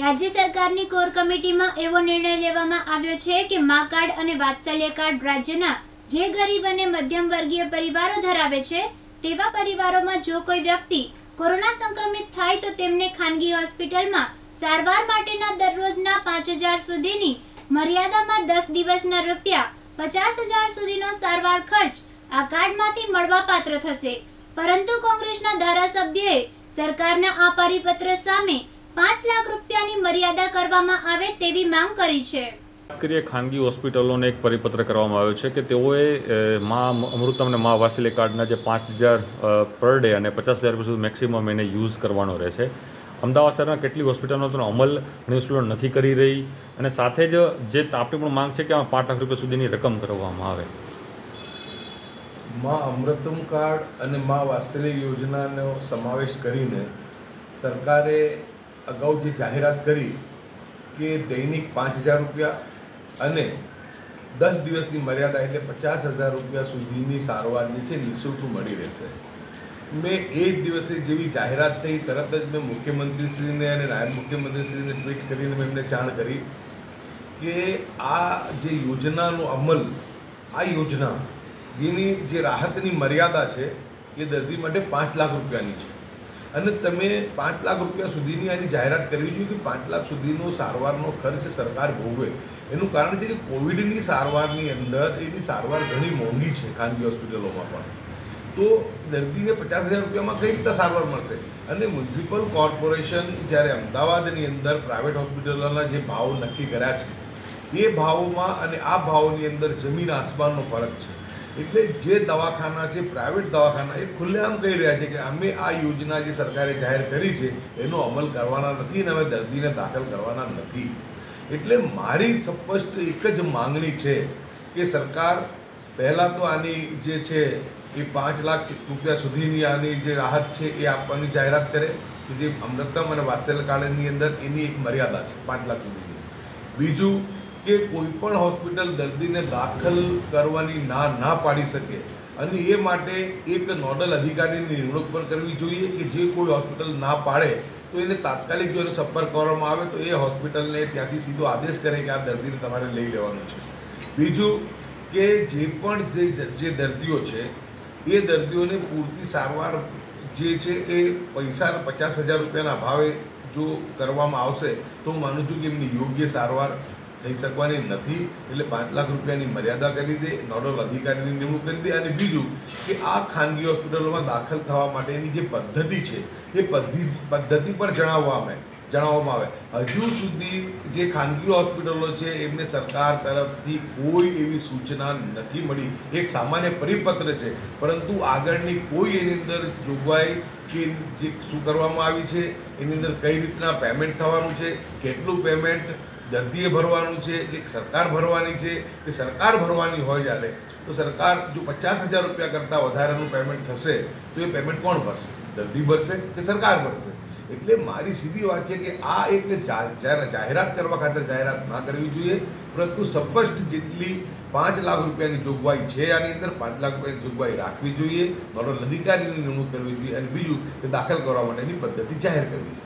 राज्य सरकार की कोर कमिटी में एवो निर्णय लेवामां आव्यो छे के मां कार्ड अने वात्सल्य कार्ड राज्यना जे गरीब अने मध्यम वर्गीय परिवारों धरावे छे तेवा परिवारों में जो कोई व्यक्ति कोरोना संक्रमित थाय तो तेमने खानगी होस्पिटल में सारवार माटेना दररोजना 5000 सुधीनी मर्यादा में 10 दिवसना रूपिया 50,000 सुधीनो सारवार खर्च आ कार्डमांथी मळवा पात्र थशे। परंतु कोंग्रेसना धारासभ्यए सरकारना आ परिपत्र सामे 5 लाख रूपियानी मर्यादा करवामां आवे तेवी मांग करी छे। करिए खानगी हॉस्पिटलों ने एक परिपत्र करवामां आव्यो छे के तेओए मां अमृतम ने मां वात्सल्य कार्डना जे 5000 पर डे और 50,000 रुपया सुधी मेक्सिमम एने यूज करवानो रहेशे। अमदावाद शहर में केटली हॉस्पिटलों तो अमल हॉस्पिटल नहीं करी रही और साथ ज आपने मांग है कि आ 5 लाख रुपया सुधीनी रकम करवामां आवे। मां अमृतम कार्ड अने मां वात्सल्य योजनानो समावेश करीने सरकारे अगाऊ जे जाहेरात करी कि दैनिक 5,000 रुपया अने 10 दिवस की मर्यादा एटले 50,000 रुपया सुधीनी सारवार जे छे निःशुल्क मळी रहेशे। मैं एक दिवसे जेवी जाहेरात थई तरत ज मैं मुख्यमंत्रीश्रीने अने नायब मुख्यमंत्रीश्रीने ट्वीट करीने मैं एमने जाण करी कि आ जे योजनानो अमल आ योजना जेनी जे राहतनी मर्यादा छे ये दर्दी माटे 5 लाख रूपियानी छे अने तमे 5 लाख रूपिया सुधीनी आनी जाहेरात करवी जोईए कि 5 लाख सुधीनो सारवारनो खर्च सरकार भोगवे। एनुं कारण छे कि कोविडनी सारवारनी अंदर एनी सारवार घणी मोंघी छे खानगी होस्पिटलोमां पण तो दर्दी ने 50,000 रुपया में कई रीते सारवार मळशे। अने म्युनिसिपल कॉर्पोरेशन ज्यारे अमदावादनी अंदर प्राइवेट हॉस्पिटलोना जे भाव नक्की कर्या छे ए भावोमां अने आ भावनी अंदर जमीन आसमाननो फरक छे। एटले जे दवाखाना छे प्राइवेट दवाखाना ए खुल्लेआम कही रह्या छे कि अमे आ योजना जे सरकारे जाहेर करी छे एनो अमल करवाना नथी अने अमे दर्दीने दाखल करवाना नथी। एटले मारी स्पष्ट एक ज मांगणी छे कि सरकार पहला तो आनी जे छे ये 5 लाख रुपया सुधीनी आनी जे राहत छे ये आपवानी जाहेरात करे कि जे अमृतम अने वात्सल्य कार्डनी अंदर एनी एक मर्यादा छे 5 लाख सुधीनी। बीजू के कोईपण हॉस्पिटल दर्दी ने दाखल करवानी ना पाड़ी सके अने ए माटे एक नोडल अधिकारी निमणूक पर करवी जोईए कि जे कोई हॉस्पिटल ना पाड़े तो एने तात्कालिक जो एने संपर्क करवामां आवे तो ए हॉस्पिटल ने त्यांथी सीधो आदेश करे कि आ दर्दीने तमारे लई लेवानुं छे। बीजू के जे दर्दियों है ये दर्दियों ने पूरती सारवार जे छे ए पैसा 50,000 रुपयाना भावे जो करवामां आवशे तो हूँ मानु छूं कि एमनी योग्य सारवार थई शकवानी नथी एटले 5 लाख रुपयानी मर्यादा करी दे नोडल अधिकारी निमणूक करी दे। अने बीजू कि आ खानगी हॉस्पिटलों में दाखल थवा माटेनी जे पद्धति है ये पद्धति पर जणाववामां आवे। हजू सुधी जे खानगी हॉस्पिटलों छे एमने सरकार तरफथी कोई एवी सूचना नथी मळी। एक सामान्य परिपत्र छे परंतु आगळनी कोई एनी अंदर जोगवाई के जे शुं करवामां आवी छे एनी अंदर कई रीतना पेमेंट थवानुं छे केटलुं पेमेंट दर्दीए भरवानुं छे कि सरकार भरवानी छे कि सरकार भरवानी होय जाने तो सरकार जो 50,000 रुपया करता वधारेनुं पेमेंट थशे तो ये पेमेंट कोण भरशे दर्दी भरशे कि सरकार भरशे। एटले मारी सीधी वात है कि आ एक जाहेरात करवा खातर जाहेरात ना करवी जोईए परंतु स्पष्ट जेटली 5 लाख रुपया की जोगवाई है आनी अंदर 5 लाख रुपया की जोगवाई राखवी जोईए नोडल अधिकारी निमणूक करवी जोईए अने बीजू दाखल करवा माटेनी पद्धति जाहेर करवी।